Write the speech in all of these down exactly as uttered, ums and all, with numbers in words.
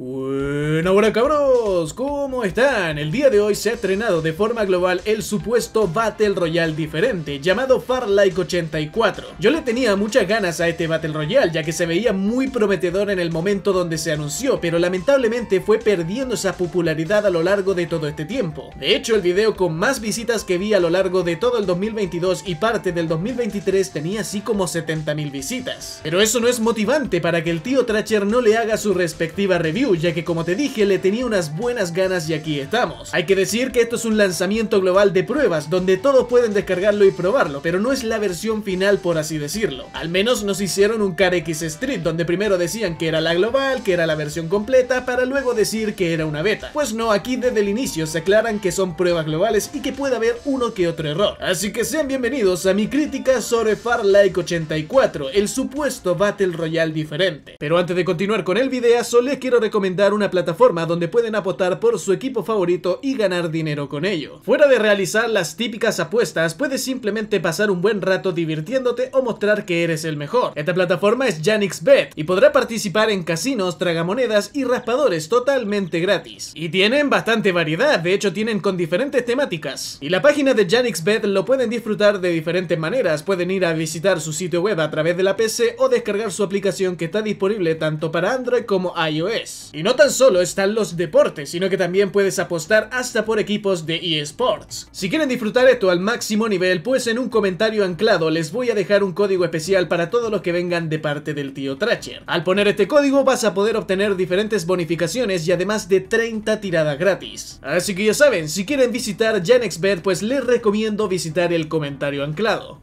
Bueno, hola cabros, ¿cómo están? El día de hoy se ha estrenado de forma global el supuesto Battle Royale diferente llamado Farlight ochenta y cuatro. Yo le tenía muchas ganas a este Battle Royale ya que se veía muy prometedor en el momento donde se anunció, pero lamentablemente fue perdiendo esa popularidad a lo largo de todo este tiempo. De hecho, el video con más visitas que vi a lo largo de todo el dos mil veintidós y parte del dos mil veintitrés tenía así como setenta mil visitas. Pero eso no es motivante para que el tío Thatcher no le haga su respectiva review, ya que como te dije le tenía unas buenas ganas y aquí estamos. Hay que decir que esto es un lanzamiento global de pruebas donde todos pueden descargarlo y probarlo, pero no es la versión final por así decirlo. Al menos nos hicieron un Car X Street donde primero decían que era la global, que era la versión completa, para luego decir que era una beta. Pues no, aquí desde el inicio se aclaran que son pruebas globales y que puede haber uno que otro error. Así que sean bienvenidos a mi crítica sobre Farlight ochenta y cuatro, el supuesto Battle Royale diferente. Pero antes de continuar con el videazo les quiero recordar recomendar una plataforma donde pueden apostar por su equipo favorito y ganar dinero con ello. Fuera de realizar las típicas apuestas, puedes simplemente pasar un buen rato divirtiéndote o mostrar que eres el mejor. Esta plataforma es YannixBet y podrá participar en casinos, tragamonedas y raspadores totalmente gratis. Y tienen bastante variedad, de hecho tienen con diferentes temáticas. Y la página de YannixBet lo pueden disfrutar de diferentes maneras, pueden ir a visitar su sitio web a través de la P C o descargar su aplicación que está disponible tanto para Android como i O S. Y no tan solo están los deportes, sino que también puedes apostar hasta por equipos de eSports. Si quieren disfrutar esto al máximo nivel, pues en un comentario anclado les voy a dejar un código especial para todos los que vengan de parte del tío Thatcher. Al poner este código vas a poder obtener diferentes bonificaciones y además de treinta tiradas gratis. Así que ya saben, si quieren visitar YannixBet, pues les recomiendo visitar el comentario anclado.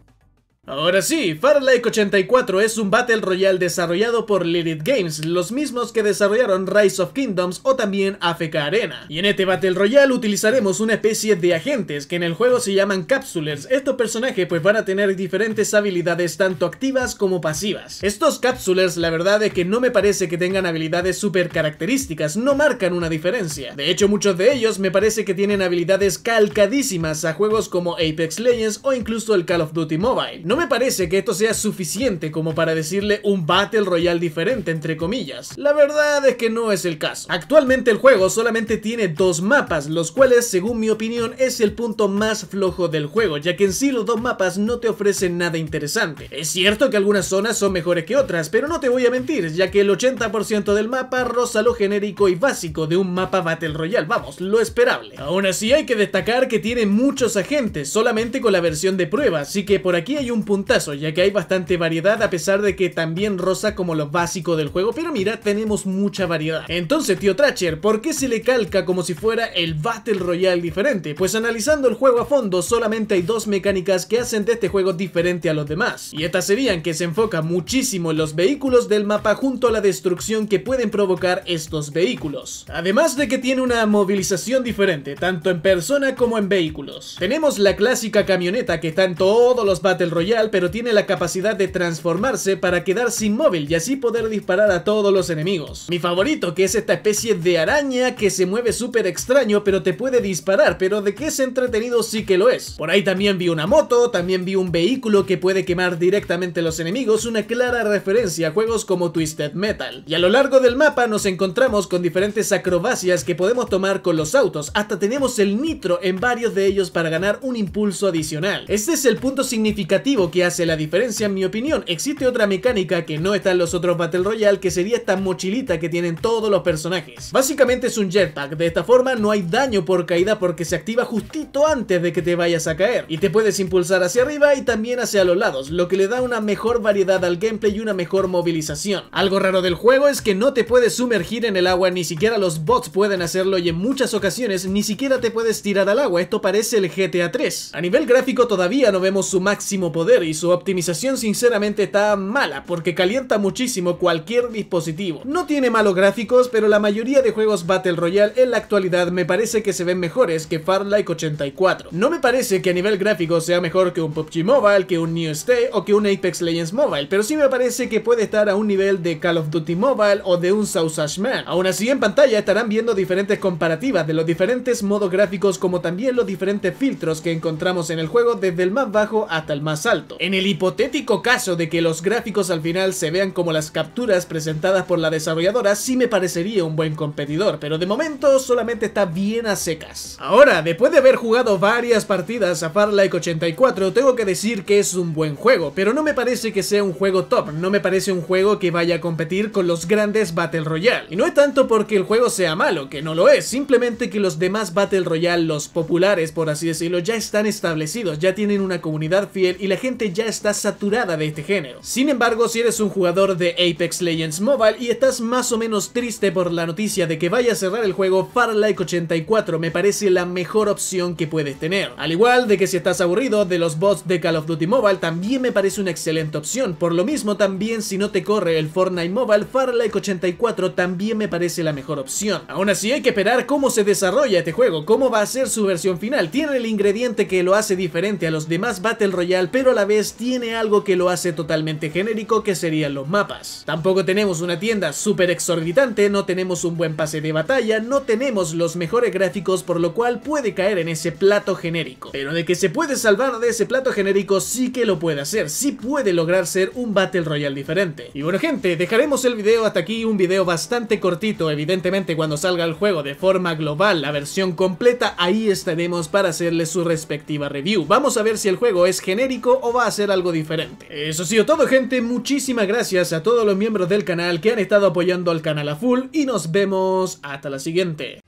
Ahora sí, Farlight ochenta y cuatro es un Battle Royale desarrollado por Lilith Games, los mismos que desarrollaron Rise of Kingdoms o también A F K Arena. Y en este Battle Royale utilizaremos una especie de agentes que en el juego se llaman Capsulers. Estos personajes pues van a tener diferentes habilidades tanto activas como pasivas. Estos Capsulers la verdad es que no me parece que tengan habilidades super características, no marcan una diferencia. De hecho muchos de ellos me parece que tienen habilidades calcadísimas a juegos como Apex Legends o incluso el Call of Duty Mobile. No me parece que esto sea suficiente como para decirle un Battle Royale diferente entre comillas. La verdad es que no es el caso. Actualmente el juego solamente tiene dos mapas, los cuales según mi opinión es el punto más flojo del juego, ya que en sí los dos mapas no te ofrecen nada interesante. Es cierto que algunas zonas son mejores que otras, pero no te voy a mentir, ya que el ochenta por ciento del mapa roza lo genérico y básico de un mapa Battle Royale, vamos, lo esperable. Aún así hay que destacar que tiene muchos agentes, solamente con la versión de prueba, así que por aquí hay un puntazo, ya que hay bastante variedad a pesar de que también roza como lo básico del juego, pero mira, tenemos mucha variedad. Entonces, tío Thatcher, ¿por qué se le calca como si fuera el Battle Royale diferente? Pues analizando el juego a fondo, solamente hay dos mecánicas que hacen de este juego diferente a los demás, y estas serían que se enfoca muchísimo en los vehículos del mapa junto a la destrucción que pueden provocar estos vehículos, además de que tiene una movilización diferente, tanto en persona como en vehículos. Tenemos la clásica camioneta que está en todos los Battle Royale, pero tiene la capacidad de transformarse para quedarse inmóvil y así poder disparar a todos los enemigos. Mi favorito, que es esta especie de araña que se mueve súper extraño pero te puede disparar, pero de que es entretenido sí que lo es. Por ahí también vi una moto, también vi un vehículo que puede quemar directamente a los enemigos, una clara referencia a juegos como Twisted Metal. Y a lo largo del mapa nos encontramos con diferentes acrobacias que podemos tomar con los autos, hasta tenemos el nitro en varios de ellos para ganar un impulso adicional. Este es el punto significativo que hace la diferencia en mi opinión. Existe otra mecánica que no está en los otros Battle Royale, que sería esta mochilita que tienen todos los personajes. Básicamente es un jetpack, de esta forma no hay daño por caída porque se activa justito antes de que te vayas a caer, y te puedes impulsar hacia arriba y también hacia los lados, lo que le da una mejor variedad al gameplay y una mejor movilización. Algo raro del juego es que no te puedes sumergir en el agua, ni siquiera los bots pueden hacerlo, y en muchas ocasiones ni siquiera te puedes tirar al agua. Esto parece el G T A tres. A nivel gráfico todavía no vemos su máximo poder y su optimización sinceramente está mala porque calienta muchísimo cualquier dispositivo. No tiene malos gráficos, pero la mayoría de juegos Battle Royale en la actualidad me parece que se ven mejores que Farlight ochenta y cuatro. No me parece que a nivel gráfico sea mejor que un P U B G Mobile, que un New State o que un Apex Legends Mobile, pero sí me parece que puede estar a un nivel de Call of Duty Mobile o de un Sausage Man. Aún así en pantalla estarán viendo diferentes comparativas de los diferentes modos gráficos como también los diferentes filtros que encontramos en el juego desde el más bajo hasta el más alto. alto. En el hipotético caso de que los gráficos al final se vean como las capturas presentadas por la desarrolladora, sí me parecería un buen competidor, pero de momento solamente está bien a secas. Ahora, después de haber jugado varias partidas a Farlight ochenta y cuatro, tengo que decir que es un buen juego, pero no me parece que sea un juego top, no me parece un juego que vaya a competir con los grandes Battle Royale. Y no es tanto porque el juego sea malo, que no lo es, simplemente que los demás Battle Royale, los populares por así decirlo, ya están establecidos, ya tienen una comunidad fiel y la gente ya está saturada de este género. Sin embargo, si eres un jugador de Apex Legends Mobile y estás más o menos triste por la noticia de que vaya a cerrar el juego, Farlight ochenta y cuatro me parece la mejor opción que puedes tener. Al igual de que si estás aburrido de los bots de Call of Duty Mobile, también me parece una excelente opción. Por lo mismo, también si no te corre el Fortnite Mobile, Farlight ochenta y cuatro también me parece la mejor opción. Aún así, hay que esperar cómo se desarrolla este juego, cómo va a ser su versión final. Tiene el ingrediente que lo hace diferente a los demás Battle Royale, pero a la vez tiene algo que lo hace totalmente genérico, que serían los mapas. Tampoco tenemos una tienda súper exorbitante, no tenemos un buen pase de batalla, no tenemos los mejores gráficos, por lo cual puede caer en ese plato genérico. Pero de que se puede salvar de ese plato genérico, sí que lo puede hacer, sí puede lograr ser un Battle Royale diferente. Y bueno gente, dejaremos el video hasta aquí, un video bastante cortito, evidentemente cuando salga el juego de forma global, la versión completa, ahí estaremos para hacerle su respectiva review. Vamos a ver si el juego es genérico o va a ser algo diferente. Eso ha sido todo gente, muchísimas gracias a todos los miembros del canal que han estado apoyando al canal a full y nos vemos hasta la siguiente.